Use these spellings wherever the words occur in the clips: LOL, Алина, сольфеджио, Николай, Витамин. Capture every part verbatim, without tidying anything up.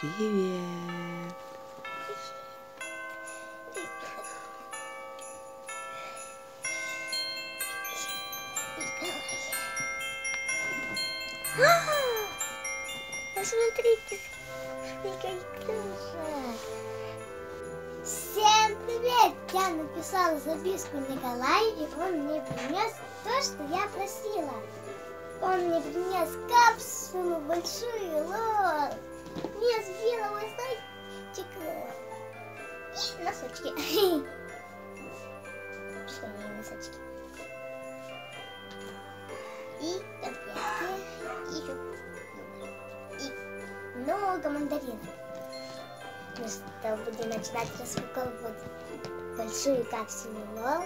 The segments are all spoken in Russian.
Привет. Посмотрите, какая красота. Всем привет! Я написала записку Николаю, и он мне принес то, что я просила. Он мне принес капсулу большую, лол. Мне с белого зайчика и носочки. Что не носочки? И конфетки, и, и много мандаринов. Ну что, будем начинать распаковывать большую капсулу, лол.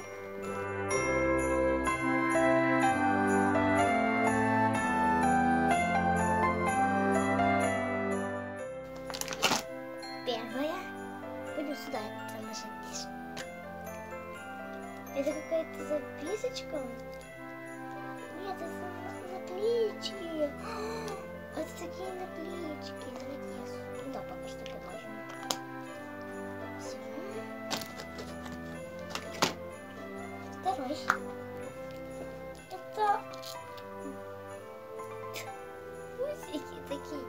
Первое. Будем сюда заложить. Это какая-то записочка? Нет, это наклеечки. Вот такие наклеечки. Давайте я сюда пока что положим. Все. Второй. Это бусики такие.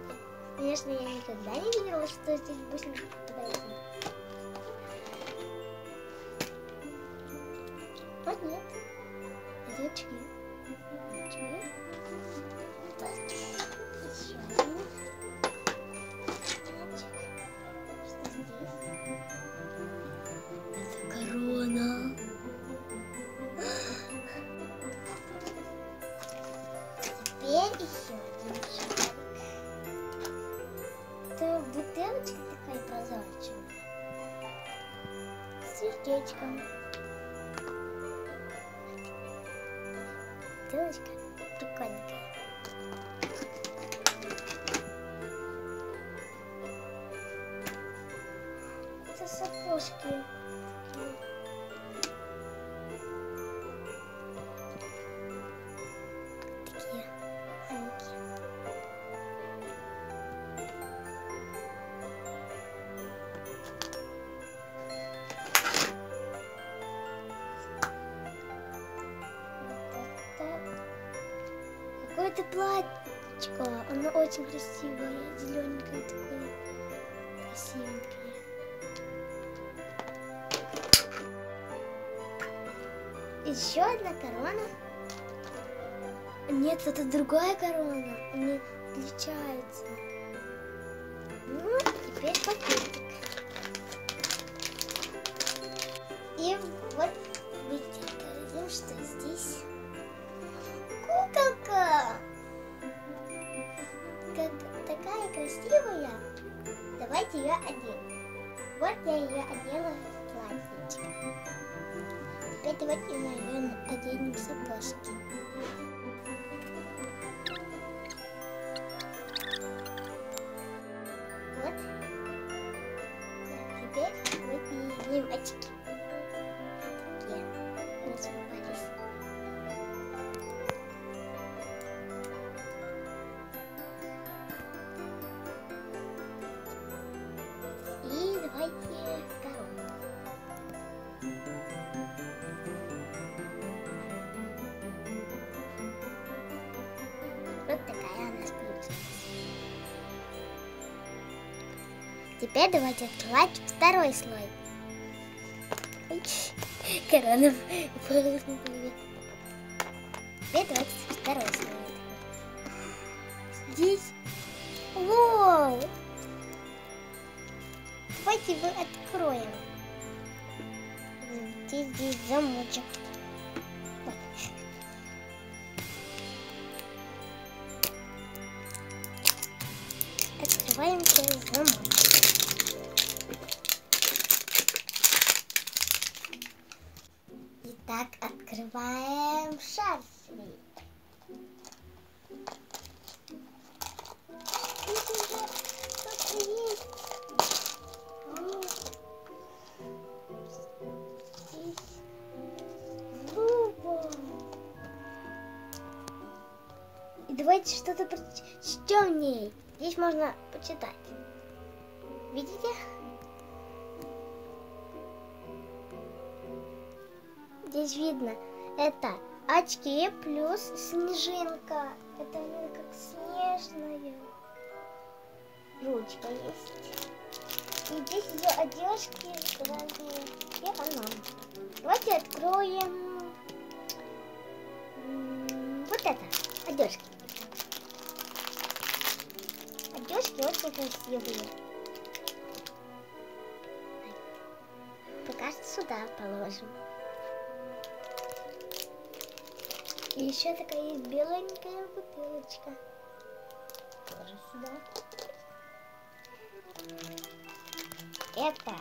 Конечно, я никогда не видела, что здесь бусинки подойдут. Вот нет. Это очки. Еще один. Что здесь? Это корона. Теперь еще один шарик. Это бутылочка такая прозрачная. С сердечком. Бутылочка прикольненькая. Это сапожки. Такие маленькие. Это платьечко, оно очень красивое, зелененькое такое, красивенькое. Еще одна корона. Нет, это другая корона, они отличаются. Ну, теперь пакетик. И вот мы видим, что здесь. Куколка! Как, такая красивая! Давайте ее оденем. Вот я ее одела в платьечко. Теперь давайте мы ее оденем в сапожки. Вот. Теперь мы наденем очки. Такие. Мы снимались. Вот такая у нас получилась. Теперь давайте открывать второй слой. Корона была на голове. Теперь давайте второй слой. Здесь. Воу! Давайте его откроем. Здесь, здесь замочек. Вот. Открываем через замок. Итак, открываем шарфик. Давайте что-то прочтем в ней. Здесь можно почитать. Видите? Здесь видно. Это очки плюс снежинка. Это она как снежная. Ручка есть. И здесь ее одежки разные. И она. Давайте откроем вот это. Одежки. Одежки очень красивые. Пока что сюда положим. И еще такая есть беленькая бутылочка. Тоже сюда. Это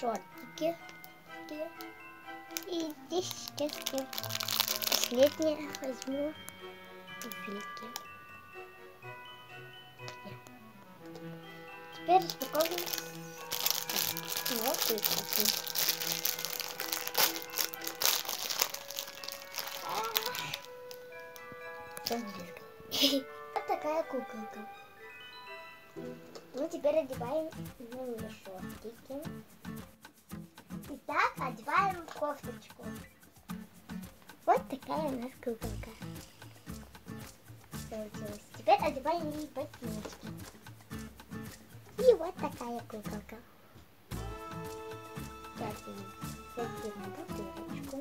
шортики. И здесь сейчас я последнее возьму туфельки. Теперь распаковываем вот эти. Вот такая куколка. Мы теперь одеваем на шортики. Итак, одеваем кофточку. Вот такая у нас куколка. Получилось. Теперь одеваем ей ботиночки. И вот такая куколка. Сейчас я закину бутылочку.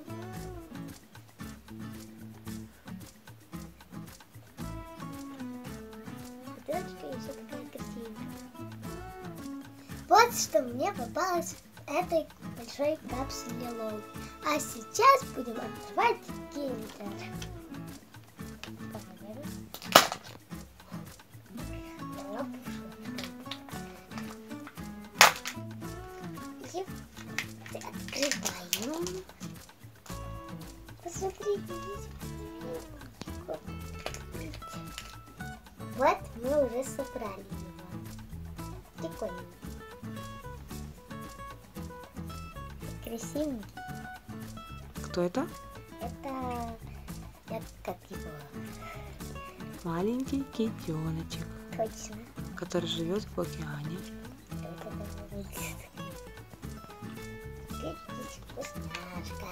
Вот что мне попалось в этой большой капсуле лол. А сейчас будем открывать киндер. И открываем. Посмотрите, здесь. Вот мы уже собрали его. Прикольно. Красивый. Кто это? Это... это как его? Маленький китеночек. Точно. Который живет в океане. Только там выглядит. Теперь здесь вкусняшка.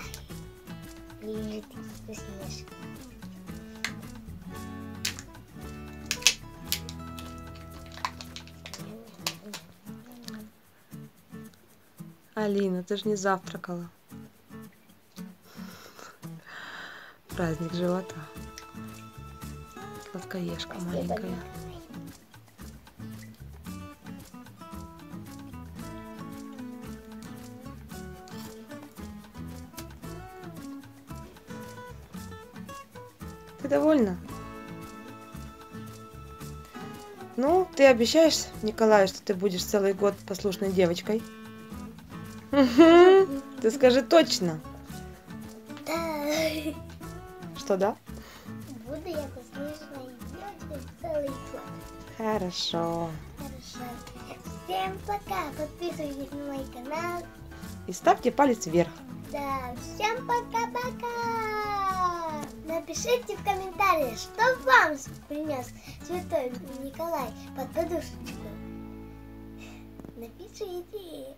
Лежит вкусняшка. Алина, ты же не завтракала. Праздник живота. Сладкоежка маленькая. Ты довольна? Ну, ты обещаешь Николаю, что ты будешь целый год послушной девочкой? Угу. Ты скажи точно. Да. Что, да? Буду я послушной девочкой целый год. Хорошо. Хорошо. Всем пока. Подписывайтесь на мой канал. И ставьте палец вверх. Да. Всем пока-пока. Напишите в комментариях, что вам принес святой Николай под подушечку. Напишите.